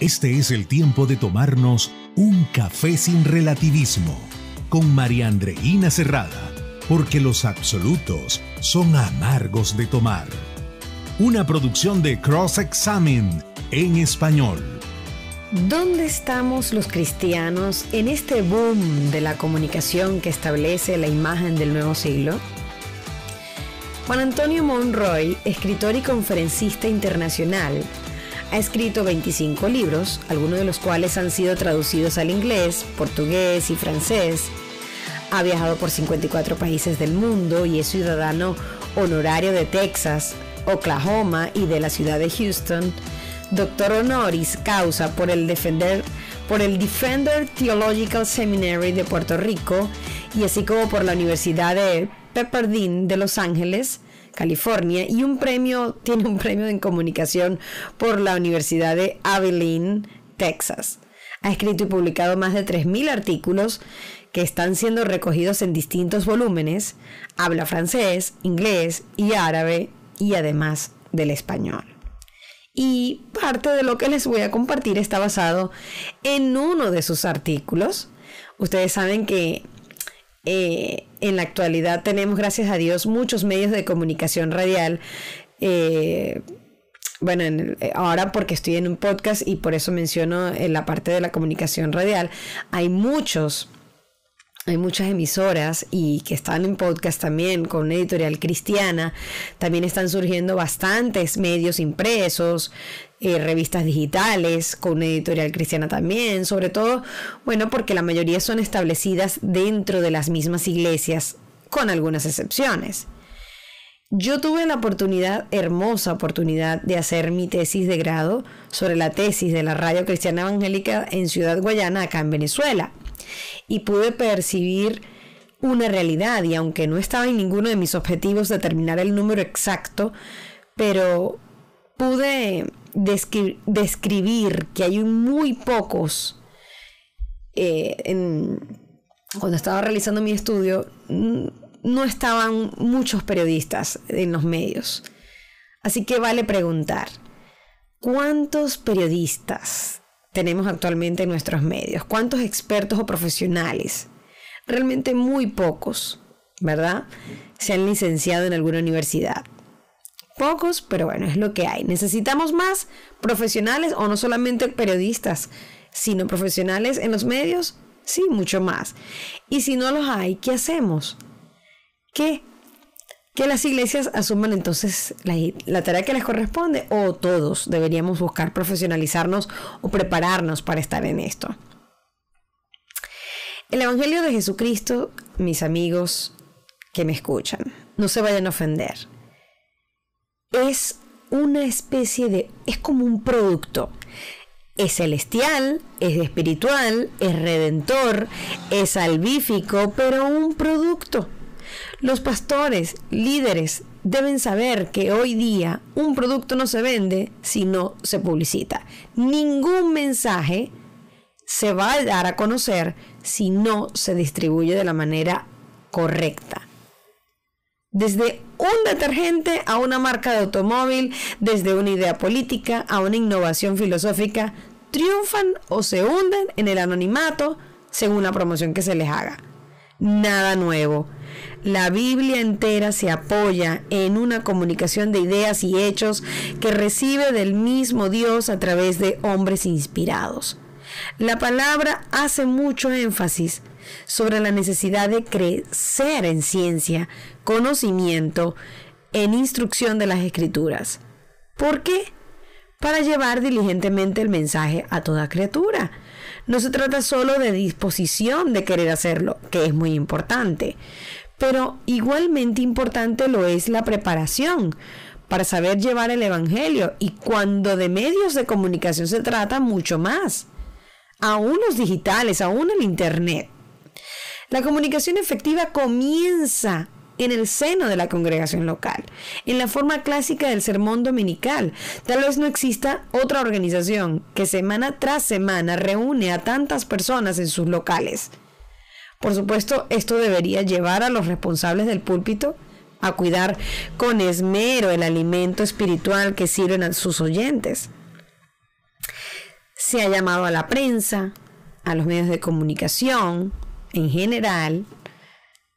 Este es el tiempo de tomarnos un café sin relativismo con María Andreina Cerrada, porque los absolutos son amargos de tomar. Una producción de Cross Examen en Español. ¿Dónde estamos los cristianos en este boom de la comunicación que establece la imagen del nuevo siglo? Juan Antonio Monroy, escritor y conferencista internacional, ha escrito 25 libros, algunos de los cuales han sido traducidos al inglés, portugués y francés. Ha viajado por 54 países del mundo y es ciudadano honorario de Texas, Oklahoma y de la ciudad de Houston. Doctor honoris causa por el Defender Theological Seminary de Puerto Rico y así como por la Universidad de Pepperdine de Los Ángeles, California, y tiene un premio en comunicación por la Universidad de Abilene, Texas. Ha escrito y publicado más de 3.000 artículos que están siendo recogidos en distintos volúmenes. Habla francés, inglés y árabe, y además del español. Y parte de lo que les voy a compartir está basado en uno de sus artículos. Ustedes saben que en la actualidad tenemos, gracias a Dios, muchos medios de comunicación radial. Ahora porque estoy en un podcast y por eso menciono en la parte de la comunicación radial. Hay muchas emisoras y que están en podcast también con una editorial cristiana. También están surgiendo bastantes medios impresos, revistas digitales con una editorial cristiana también, sobre todo, porque la mayoría son establecidas dentro de las mismas iglesias, con algunas excepciones. Yo tuve la hermosa oportunidad de hacer mi tesis de grado sobre la tesis de la radio cristiana evangélica en Ciudad Guayana, acá en Venezuela. Y pude percibir una realidad, y aunque no estaba en ninguno de mis objetivos determinar el número exacto, pero pude describir que hay muy pocos. Cuando estaba realizando mi estudio, no estaban muchos periodistas en los medios. Así que vale preguntar, ¿cuántos periodistas tenemos actualmente en nuestros medios? ¿Cuántos expertos o profesionales? Realmente muy pocos, ¿verdad? Se han licenciado en alguna universidad. Pocos, pero es lo que hay. Necesitamos más profesionales, o no solamente periodistas, sino profesionales en los medios. Sí, mucho más. Y si no los hay, ¿qué hacemos? Que las iglesias asuman entonces la tarea que les corresponde, o todos deberíamos buscar profesionalizarnos o prepararnos para estar en esto. El Evangelio de Jesucristo, mis amigos que me escuchan, no se vayan a ofender, es como un producto. Es celestial, es espiritual, es redentor, es salvífico, pero un producto. Los pastores, líderes, deben saber que hoy día un producto no se vende si no se publicita. Ningún mensaje se va a dar a conocer si no se distribuye de la manera correcta. Desde un detergente a una marca de automóvil, desde una idea política a una innovación filosófica, triunfan o se hunden en el anonimato según la promoción que se les haga. Nada nuevo. La Biblia entera se apoya en una comunicación de ideas y hechos que recibe del mismo Dios a través de hombres inspirados. La palabra hace mucho énfasis sobre la necesidad de crecer en ciencia, conocimiento, en instrucción de las Escrituras. ¿Por qué? Para llevar diligentemente el mensaje a toda criatura. No se trata solo de disposición de querer hacerlo, que es muy importante, pero igualmente importante lo es la preparación para saber llevar el evangelio, y cuando de medios de comunicación se trata, mucho más, aún los digitales, aún el internet. La comunicación efectiva comienza en el seno de la congregación local, en la forma clásica del sermón dominical. Tal vez no exista otra organización que semana tras semana reúne a tantas personas en sus locales. Por supuesto, esto debería llevar a los responsables del púlpito a cuidar con esmero el alimento espiritual que sirven a sus oyentes. se ha llamado a la prensa, a los medios de comunicación en general,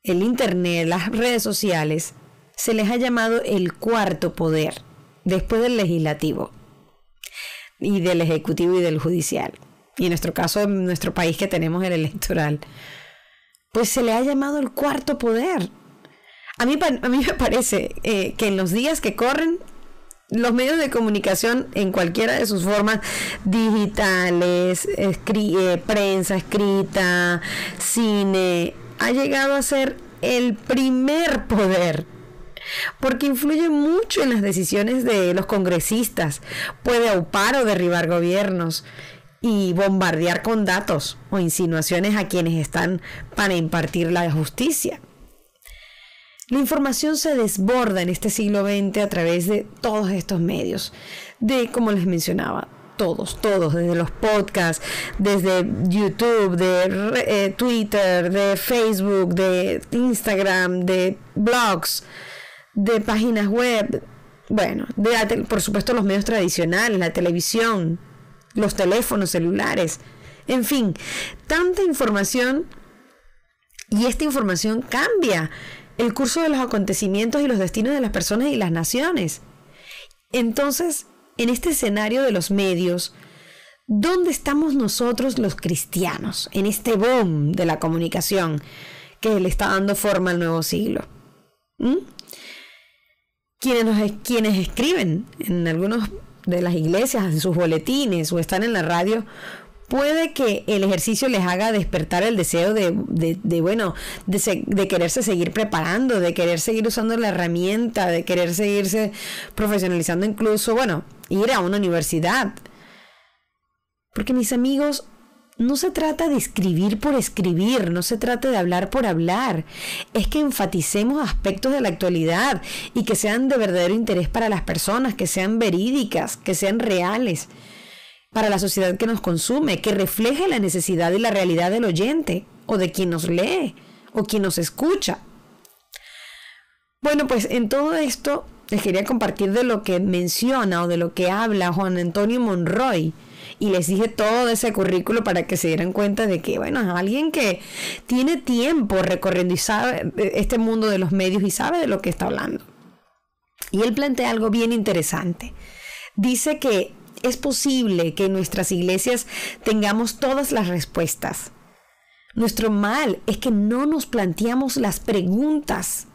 el internet, las redes sociales, se les ha llamado el cuarto poder, después del legislativo y del ejecutivo y del judicial. Y en nuestro caso, en nuestro país que tenemos el electoral, pues se le ha llamado el cuarto poder. A mí me parece que en los días que corren, los medios de comunicación en cualquiera de sus formas, digitales, prensa escrita, cine, ha llegado a ser el primer poder, porque influye mucho en las decisiones de los congresistas, puede aupar o derribar gobiernos y bombardear con datos o insinuaciones a quienes están para impartir la justicia. La información se desborda en este siglo XX a través de todos estos medios, de, como les mencionaba, todos, desde los podcasts, desde YouTube, de Twitter, de Facebook, de Instagram, de blogs, de páginas web, bueno, de, por supuesto, los medios tradicionales, la televisión, los teléfonos celulares, en fin, tanta información, y esta información cambia el curso de los acontecimientos y los destinos de las personas y las naciones. Entonces, en este escenario de los medios, ¿dónde estamos nosotros los cristianos en este boom de la comunicación que le está dando forma al nuevo siglo? Quienes escriben en algunas de las iglesias, en sus boletines o están en la radio, puede que el ejercicio les haga despertar el deseo de quererse seguir preparando, de querer seguir usando la herramienta, de querer seguirse profesionalizando, incluso, bueno, ir a una universidad. Porque, mis amigos, no se trata de escribir por escribir, no se trata de hablar por hablar. Es que enfaticemos aspectos de la actualidad y que sean de verdadero interés para las personas, que sean verídicas, que sean reales para la sociedad que nos consume, que refleje la necesidad y la realidad del oyente, o de quien nos lee, o quien nos escucha. Bueno, pues en todo esto les quería compartir de lo que menciona o de lo que habla Juan Antonio Monroy, y les dije todo ese currículo para que se dieran cuenta de que, bueno, alguien que tiene tiempo recorriendo y sabe este mundo de los medios y sabe de lo que está hablando. Y él plantea algo bien interesante. Dice que es posible que en nuestras iglesias tengamos todas las respuestas. Nuestro mal es que no nos planteamos las preguntas.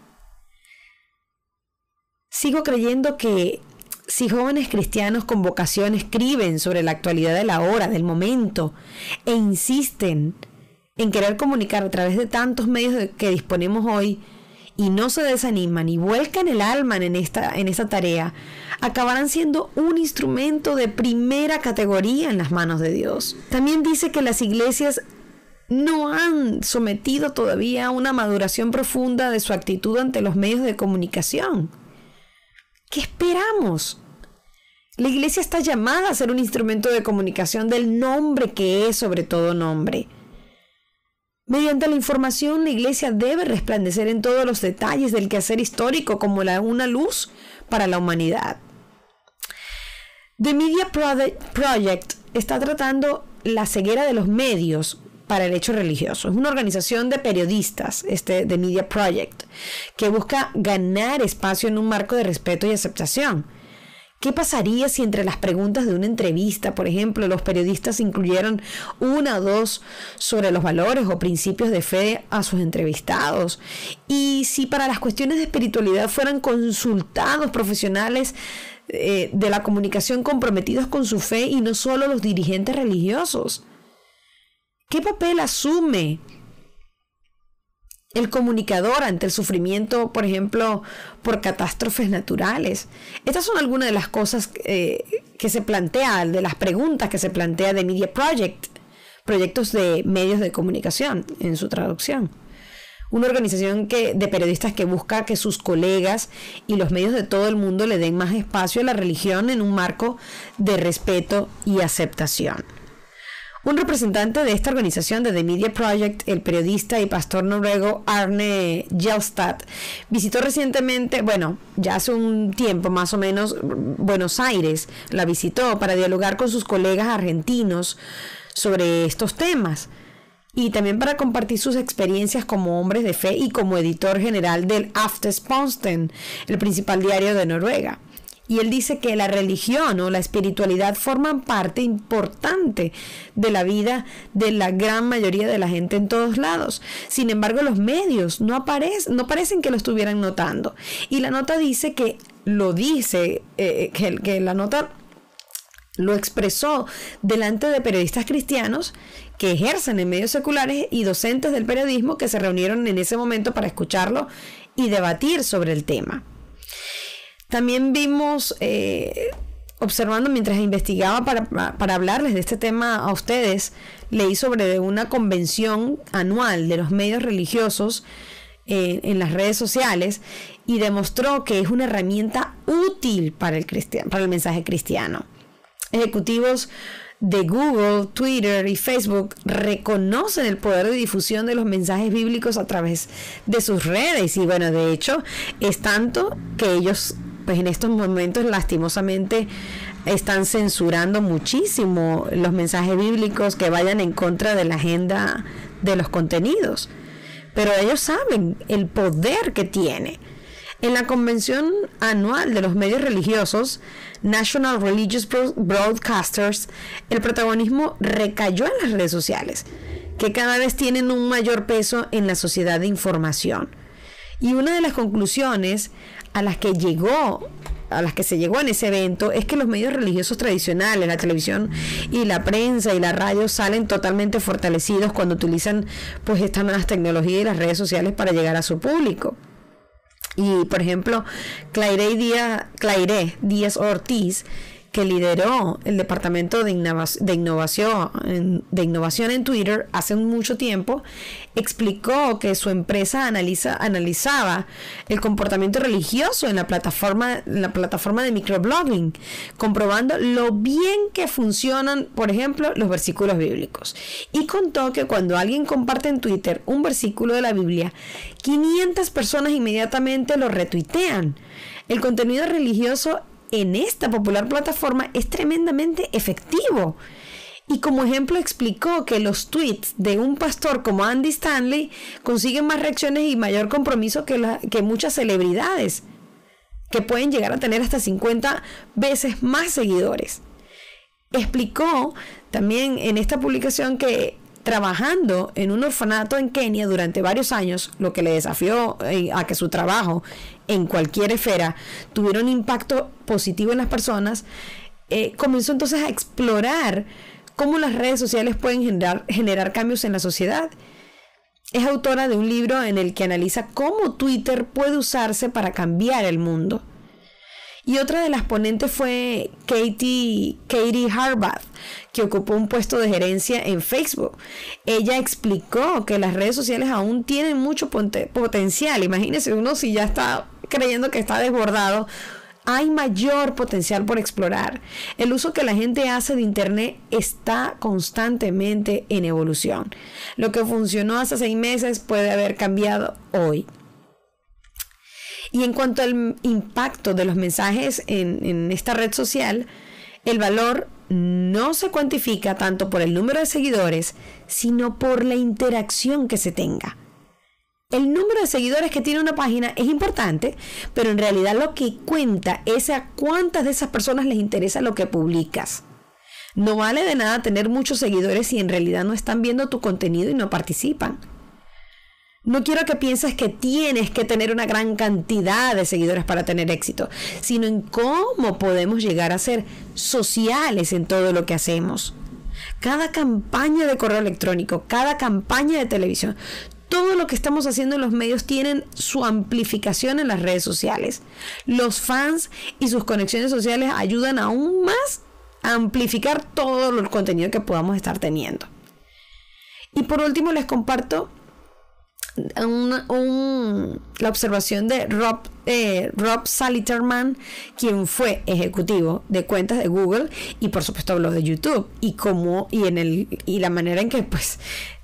Sigo creyendo que si jóvenes cristianos con vocación escriben sobre la actualidad de la hora, del momento, e insisten en querer comunicar a través de tantos medios que disponemos hoy, y no se desaniman y vuelcan el alma en esta tarea, acabarán siendo un instrumento de primera categoría en las manos de Dios. También dice que las iglesias no han sometido todavía una maduración profunda de su actitud ante los medios de comunicación. ¿Qué esperamos? La iglesia está llamada a ser un instrumento de comunicación del nombre que es sobre todo nombre. Mediante la información, la iglesia debe resplandecer en todos los detalles del quehacer histórico como una luz para la humanidad. The Media Project está tratando la ceguera de los medios para el hecho religioso. Es una organización de periodistas, The Media Project, que busca ganar espacio en un marco de respeto y aceptación. ¿Qué pasaría si entre las preguntas de una entrevista, por ejemplo, los periodistas incluyeron una o dos sobre los valores o principios de fe a sus entrevistados? Y si para las cuestiones de espiritualidad fueran consultados profesionales de la comunicación comprometidos con su fe y no solo los dirigentes religiosos. ¿Qué papel asume el comunicador ante el sufrimiento, por ejemplo, por catástrofes naturales? Estas son algunas de las cosas que se plantea, de las preguntas que se plantea de Media Project, proyectos de medios de comunicación, en su traducción. Una organización de periodistas que busca que sus colegas y los medios de todo el mundo le den más espacio a la religión en un marco de respeto y aceptación. Un representante de esta organización de The Media Project, el periodista y pastor noruego Arne Jelstad, visitó recientemente, ya hace un tiempo más o menos, Buenos Aires. La visitó para dialogar con sus colegas argentinos sobre estos temas y también para compartir sus experiencias como hombres de fe y como editor general del Aftes, el principal diario de Noruega. Y él dice que la religión o la espiritualidad forman parte importante de la vida de la gran mayoría de la gente en todos lados. Sin embargo, los medios no parecen que lo estuvieran notando. Y la nota dice que lo dice, que la nota lo expresó delante de periodistas cristianos que ejercen en medios seculares y docentes del periodismo que se reunieron en ese momento para escucharlo y debatir sobre el tema. También vimos, observando mientras investigaba para hablarles de este tema a ustedes, leí sobre una convención anual de los medios religiosos en las redes sociales y demostró que es una herramienta útil para el mensaje cristiano. Ejecutivos de Google, Twitter y Facebook reconocen el poder de difusión de los mensajes bíblicos a través de sus redes y de hecho es tanto que ellos en estos momentos lastimosamente están censurando muchísimo los mensajes bíblicos que vayan en contra de la agenda de los contenidos, pero ellos saben el poder que tiene. En la convención anual de los medios religiosos, National Religious Broadcasters, el protagonismo recayó en las redes sociales, que cada vez tienen un mayor peso en la sociedad de información. Y una de las conclusiones a las que se llegó en ese evento es que los medios religiosos tradicionales, la televisión y la prensa y la radio, salen totalmente fortalecidos cuando utilizan estas nuevas tecnologías y las redes sociales para llegar a su público. Y, por ejemplo, Claire Díaz Ortiz, que lideró el departamento de innovación en Twitter hace mucho tiempo, explicó que su empresa analizaba el comportamiento religioso en la plataforma de microblogging, comprobando lo bien que funcionan, por ejemplo, los versículos bíblicos. Y contó que cuando alguien comparte en Twitter un versículo de la Biblia, 500 personas inmediatamente lo retuitean. El contenido religioso en esta popular plataforma es tremendamente efectivo. Y como ejemplo explicó que los tweets de un pastor como Andy Stanley consiguen más reacciones y mayor compromiso que muchas celebridades, que pueden llegar a tener hasta 50 veces más seguidores. Explicó también en esta publicación que trabajando en un orfanato en Kenia durante varios años, lo que le desafió a que su trabajo en cualquier esfera tuviera un impacto positivo en las personas, comenzó entonces a explorar cómo las redes sociales pueden generar cambios en la sociedad. Es autora de un libro en el que analiza cómo Twitter puede usarse para cambiar el mundo. Y otra de las ponentes fue Katie Harbath, que ocupó un puesto de gerencia en Facebook. Ella explicó que las redes sociales aún tienen mucho potencial. Imagínense uno si ya está creyendo que está desbordado. Hay mayor potencial por explorar. El uso que la gente hace de Internet está constantemente en evolución. Lo que funcionó hace 6 meses puede haber cambiado hoy. Y en cuanto al impacto de los mensajes en esta red social, el valor no se cuantifica tanto por el número de seguidores, sino por la interacción que se tenga. El número de seguidores que tiene una página es importante, pero en realidad lo que cuenta es a cuántas de esas personas les interesa lo que publicas. No vale de nada tener muchos seguidores si en realidad no están viendo tu contenido y no participan. No quiero que pienses que tienes que tener una gran cantidad de seguidores para tener éxito, sino en cómo podemos llegar a ser sociales en todo lo que hacemos. Cada campaña de correo electrónico, cada campaña de televisión, todo lo que estamos haciendo en los medios tienen su amplificación en las redes sociales. Los fans y sus conexiones sociales ayudan aún más a amplificar todo el contenido que podamos estar teniendo. Y por último les comparto la observación de Rob Saliterman, quien fue ejecutivo de cuentas de Google y por supuesto habló de YouTube y la manera en que pues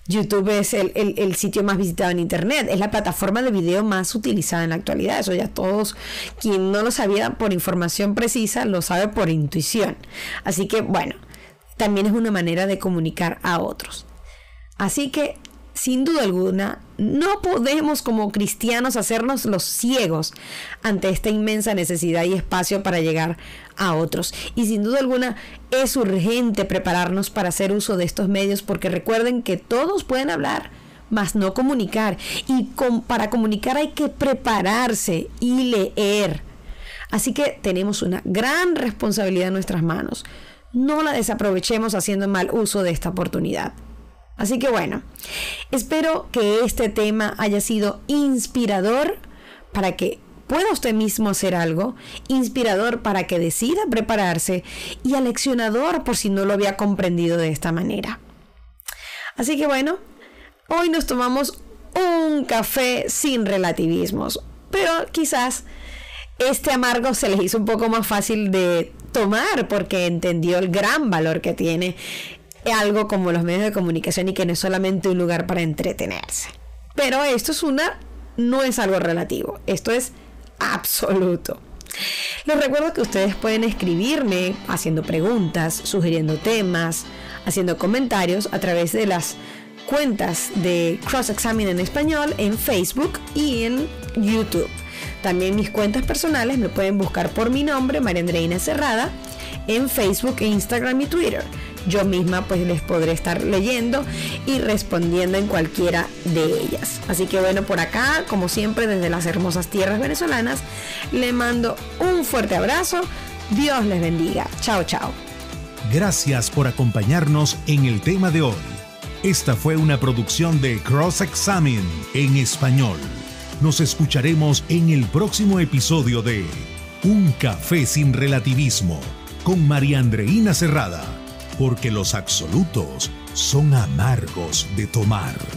YouTube es el sitio más visitado en internet, es la plataforma de video más utilizada en la actualidad. Eso ya todos, quien no lo sabía por información precisa, lo sabe por intuición. Así que bueno, también es una manera de comunicar a otros. Así que sin duda alguna, no podemos como cristianos hacernos los ciegos ante esta inmensa necesidad y espacio para llegar a otros. Y sin duda alguna es urgente prepararnos para hacer uso de estos medios, porque recuerden que todos pueden hablar, mas no comunicar. Y para comunicar hay que prepararse y leer. Así que tenemos una gran responsabilidad en nuestras manos. No la desaprovechemos haciendo mal uso de esta oportunidad. Así que bueno, espero que este tema haya sido inspirador para que pueda usted mismo hacer algo, inspirador para que decida prepararse y aleccionador por si no lo había comprendido de esta manera. Así que bueno, hoy nos tomamos un café sin relativismos, pero quizás este amargo se les hizo un poco más fácil de tomar porque entendió el gran valor que tiene algo como los medios de comunicación y que no es solamente un lugar para entretenerse. Pero esto no es algo relativo, esto es absoluto. Les recuerdo que ustedes pueden escribirme haciendo preguntas, sugiriendo temas, haciendo comentarios a través de las cuentas de Cross Examen en Español en Facebook y en YouTube. También mis cuentas personales me pueden buscar por mi nombre, María Andreina Cerrada, en Facebook, Instagram y Twitter. Yo misma pues les podré estar leyendo y respondiendo en cualquiera de ellas. Así que bueno, por acá, como siempre, desde las hermosas tierras venezolanas, le mando un fuerte abrazo. Dios les bendiga. Chao, chao. Gracias por acompañarnos en el tema de hoy. Esta fue una producción de Cross Examen en Español. Nos escucharemos en el próximo episodio de Un Café sin Relativismo con María Andreina Cerrada. Porque los absolutos son amargos de tomar.